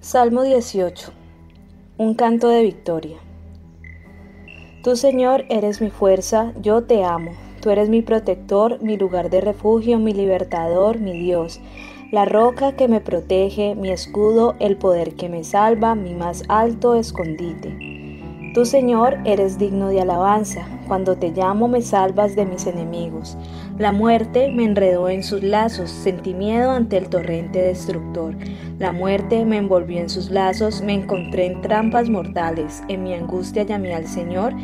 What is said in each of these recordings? Salmo 18. Un canto de victoria. Tú, Señor, eres mi fuerza, yo te amo. Tú eres mi protector, mi lugar de refugio, mi libertador, mi Dios. La roca que me protege, mi escudo, el poder que me salva, mi más alto escondite. Tú, Señor, eres digno de alabanza. Cuando te llamo me salvas de mis enemigos. La muerte me enredó en sus lazos, sentí miedo ante el torrente destructor. La muerte me envolvió en sus lazos, me encontré en trampas mortales. En mi angustia llamé al Señor,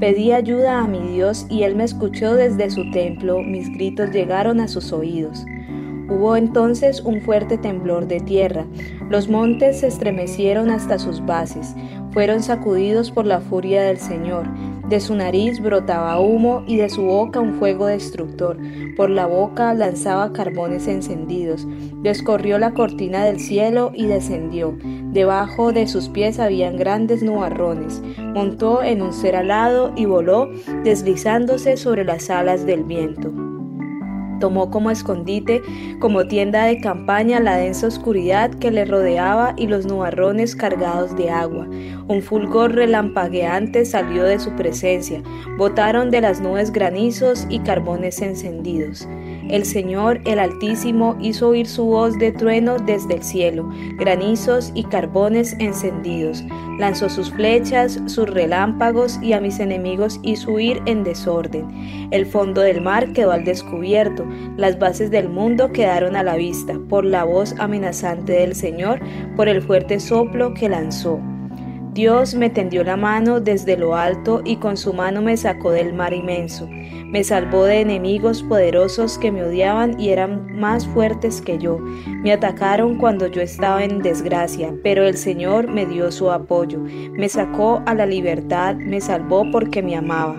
pedí ayuda a mi Dios y Él me escuchó desde su templo, mis gritos llegaron a sus oídos. Hubo entonces un fuerte temblor de tierra, los montes se estremecieron hasta sus bases, fueron sacudidos por la furia del Señor, de su nariz brotaba humo y de su boca un fuego destructor, por la boca lanzaba carbones encendidos, descorrió la cortina del cielo y descendió, debajo de sus pies habían grandes nubarrones, montó en un ser alado y voló, deslizándose sobre las alas del viento. Tomó como escondite, como tienda de campaña, la densa oscuridad que le rodeaba y los nubarrones cargados de agua. Un fulgor relampagueante salió de su presencia. Botaron de las nubes granizos y carbones encendidos. El Señor, el Altísimo, hizo oír su voz de trueno desde el cielo, granizos y carbones encendidos. Lanzó sus flechas, sus relámpagos y a mis enemigos hizo huir en desorden. El fondo del mar quedó al descubierto, las bases del mundo quedaron a la vista, por la voz amenazante del Señor, por el fuerte soplo que lanzó. Dios me tendió la mano desde lo alto y con su mano me sacó del mar inmenso. Me salvó de enemigos poderosos que me odiaban y eran más fuertes que yo. Me atacaron cuando yo estaba en desgracia, pero el Señor me dio su apoyo. Me sacó a la libertad, me salvó porque me amaba.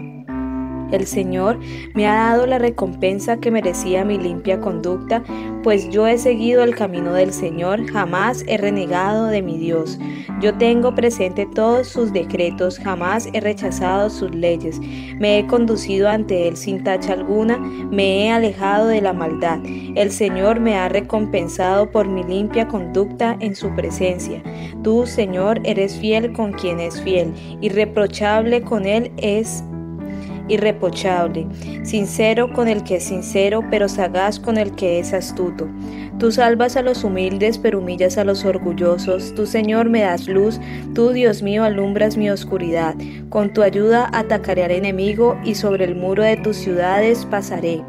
El Señor me ha dado la recompensa que merecía mi limpia conducta, pues yo he seguido el camino del Señor, jamás he renegado de mi Dios. Yo tengo presente todos sus decretos, jamás he rechazado sus leyes. Me he conducido ante Él sin tacha alguna, me he alejado de la maldad. El Señor me ha recompensado por mi limpia conducta en su presencia. Tú, Señor, eres fiel con quien es fiel, irreprochable con Él es irreprochable, sincero con el que es sincero, pero sagaz con el que es astuto. Tú salvas a los humildes, pero humillas a los orgullosos. Tú, Señor, me das luz. Tú, Dios mío, alumbras mi oscuridad. Con tu ayuda atacaré al enemigo y sobre el muro de tus ciudades pasaré.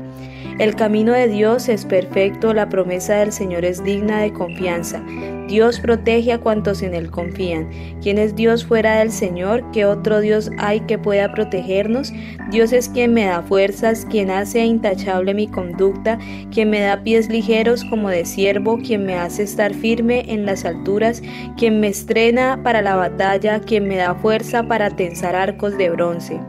El camino de Dios es perfecto, la promesa del Señor es digna de confianza. Dios protege a cuantos en Él confían. ¿Quién es Dios fuera del Señor? ¿Qué otro Dios hay que pueda protegernos? Dios es quien me da fuerzas, quien hace intachable mi conducta, quien me da pies ligeros como de ciervo, quien me hace estar firme en las alturas, quien me estrena para la batalla, quien me da fuerza para tensar arcos de bronce.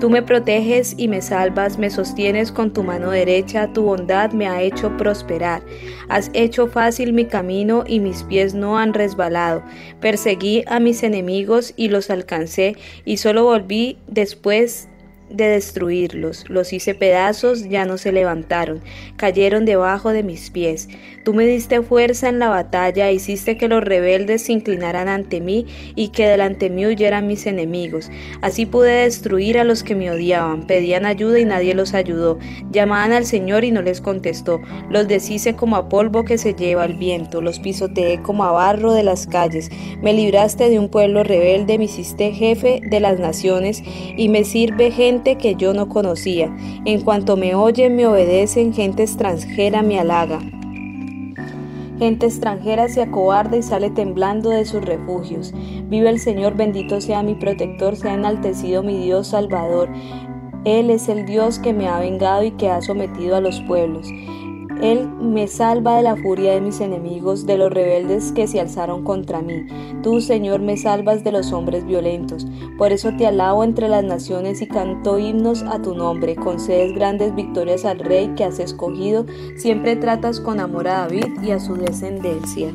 Tú me proteges y me salvas, me sostienes con tu mano derecha, tu bondad me ha hecho prosperar. Has hecho fácil mi camino y mis pies no han resbalado. Perseguí a mis enemigos y los alcancé, y solo volví después de destruirlos. Los hice pedazos, ya no se levantaron, cayeron debajo de mis pies. Tú me diste fuerza en la batalla, hiciste que los rebeldes se inclinaran ante mí y que delante mí huyeran mis enemigos. Así pude destruir a los que me odiaban, pedían ayuda y nadie los ayudó, llamaban al Señor y no les contestó. Los deshice como a polvo que se lleva el viento, los pisoteé como a barro de las calles. Me libraste de un pueblo rebelde, me hiciste jefe de las naciones y me sirve gente que yo no conocía. En cuanto me oyen, me obedecen, gente extranjera me halaga. Gente extranjera se acobarda y sale temblando de sus refugios. Vive el Señor, bendito sea mi protector, sea enaltecido mi Dios Salvador. Él es el Dios que me ha vengado y que ha sometido a los pueblos. Él me salva de la furia de mis enemigos, de los rebeldes que se alzaron contra mí. Tú, Señor, me salvas de los hombres violentos. Por eso te alabo entre las naciones y canto himnos a tu nombre. Concedes grandes victorias al Rey que has escogido. Siempre tratas con amor a David y a su descendencia.